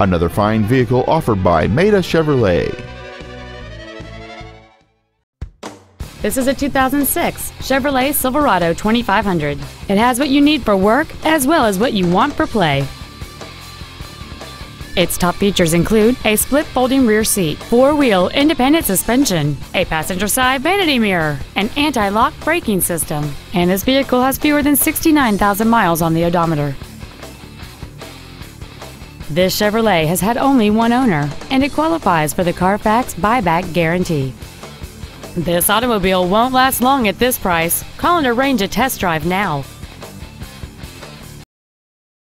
another fine vehicle offered by Maita Chevrolet. This is a 2006 Chevrolet Silverado 2500. It has what you need for work as well as what you want for play. Its top features include a split folding rear seat, four-wheel independent suspension, a passenger side vanity mirror, an anti-lock braking system, and this vehicle has fewer than 69,000 miles on the odometer. This Chevrolet has had only one owner, and it qualifies for the Carfax buyback guarantee. This automobile won't last long at this price. Call and arrange a test drive now.